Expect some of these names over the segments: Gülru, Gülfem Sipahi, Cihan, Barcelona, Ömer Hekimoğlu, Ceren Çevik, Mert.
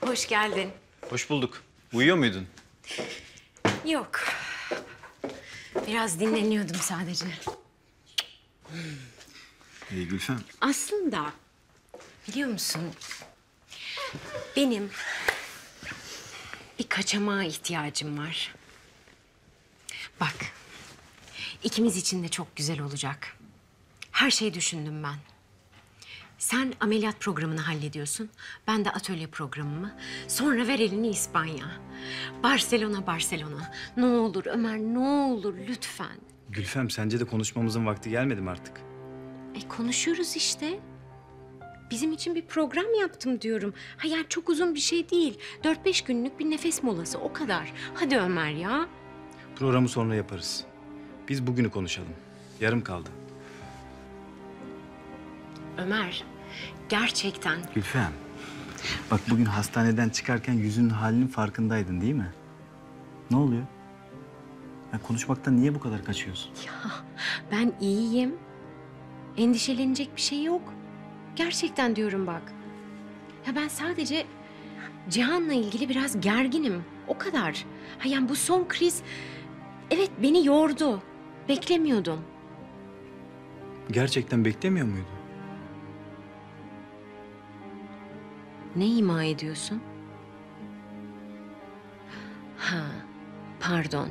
Hoş geldin. Hoş bulduk. Uyuyor muydun? Yok. Biraz dinleniyordum sadece. İyi Gülfem. Aslında biliyor musun? Benim bir kaçamağa ihtiyacım var. Bak, ikimiz için de çok güzel olacak. Her şeyi düşündüm ben. Sen ameliyat programını hallediyorsun, ben de atölye programımı. Sonra ver elini İspanya. Barcelona, Barcelona. Ne olur Ömer, ne olur lütfen. Gülfem, sence de konuşmamızın vakti gelmedi mi artık? Konuşuyoruz işte. Bizim için bir program yaptım diyorum. Ha yani çok uzun bir şey değil. 4-5 günlük bir nefes molası, o kadar. Hadi Ömer ya. Programı sonra yaparız. Biz bugünü konuşalım. Yarım kaldı. Ömer, gerçekten... Gülfem, bak bugün hastaneden çıkarken yüzünün halinin farkındaydın değil mi? Ne oluyor? Ya konuşmaktan niye bu kadar kaçıyorsun? Ya ben iyiyim. Endişelenecek bir şey yok. Gerçekten diyorum bak. Ya ben sadece Cihan'la ilgili biraz gerginim. O kadar. Ha yani bu son kriz... Evet, beni yordu. Beklemiyordum. Gerçekten beklemiyor muydun? Ne ima ediyorsun? Ha, pardon.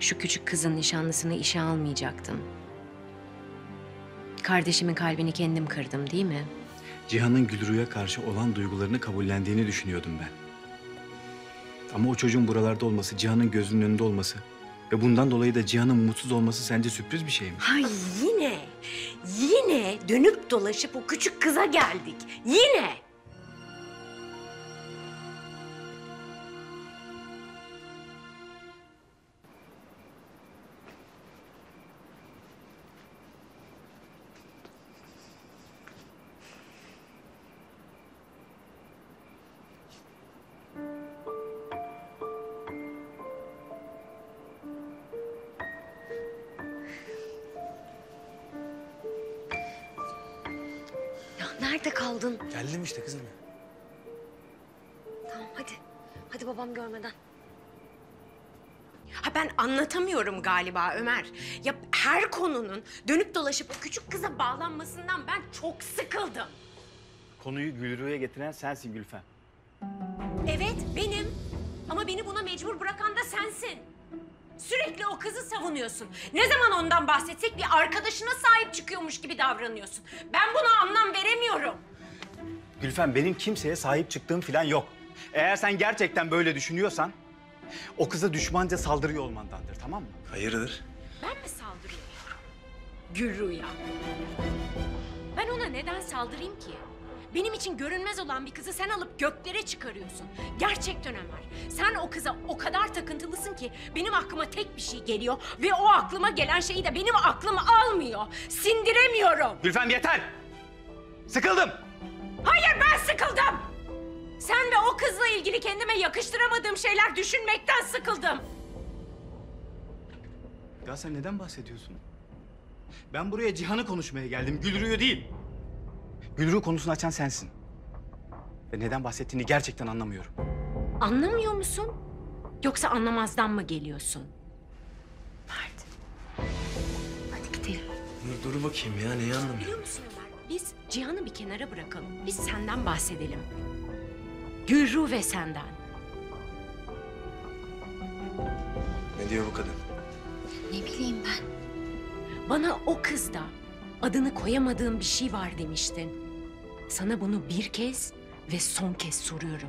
Şu küçük kızın nişanlısını işe almayacaktım. Kardeşimin kalbini kendim kırdım, değil mi? Cihan'ın Gülru'ya karşı olan duygularını kabullendiğini düşünüyordum ben. Ama o çocuğun buralarda olması, Cihan'ın gözünün önünde olması... Ve bundan dolayı da Cihan'ın mutsuz olması sence sürpriz bir şey mi? Ay yine dönüp dolaşıp o küçük kıza geldik. Yine. Nerede kaldın? Geldim işte kızım. Tamam hadi. Hadi babam görmeden. Ha ben anlatamıyorum galiba Ömer. Ya her konunun dönüp dolaşıp o küçük kıza bağlanmasından ben çok sıkıldım. Konuyu Gülru'ya getiren sensin Gülfem. Evet benim. Ama beni buna mecbur bırakan da sensin. Sürekli o kızı savunuyorsun. Ne zaman ondan bahsetsek bir arkadaşına sahip çıkıyormuş gibi davranıyorsun. Ben buna anlam veremiyorum. Gülfem, benim kimseye sahip çıktığım falan yok. Eğer sen gerçekten böyle düşünüyorsan... ...o kıza düşmanca saldırıyor olmandandır, tamam mı? Hayırdır? Ben mi saldırıyorum? Gülru'ya. Ben ona neden saldırayım ki? Benim için görünmez olan bir kızı sen alıp göklere çıkarıyorsun. Gerçekten Ömer, sen o kıza o kadar takıntılısın ki benim aklıma tek bir şey geliyor ve o aklıma gelen şeyi de benim aklım almıyor. Sindiremiyorum. Gülfem yeter. Sıkıldım. Hayır, ben sıkıldım. Sen de o kızla ilgili kendime yakıştıramadığım şeyler düşünmekten sıkıldım. Ya sen neden bahsediyorsun? Ben buraya Cihan'ı konuşmaya geldim, Gülru'yu değil. Gülru konusunu açan sensin. Ve neden bahsettiğini gerçekten anlamıyorum. Anlamıyor musun? Yoksa anlamazdan mı geliyorsun? Mert. Hadi gidelim. Dur bakayım ya, neyi anlamıyorum? Biliyor musun Ömer? Biz Cihan'ı bir kenara bırakalım. Biz senden bahsedelim. Gülru ve senden. Ne diyor bu kadın? Ne bileyim ben. Bana o kız da... Adını koyamadığım bir şey var demiştin. Sana bunu bir kez ve son kez soruyorum.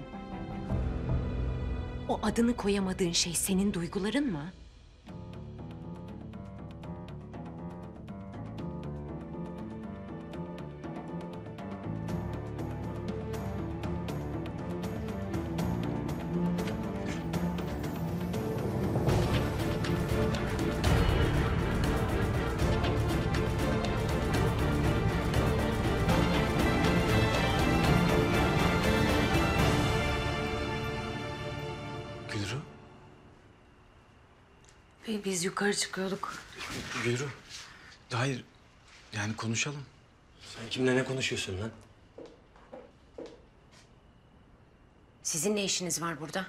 O adını koyamadığın şey senin duyguların mı? Biz yukarı çıkıyorduk. Gülru, hayır yani konuşalım. Sen kimle ne konuşuyorsun lan? Sizin ne işiniz var burada?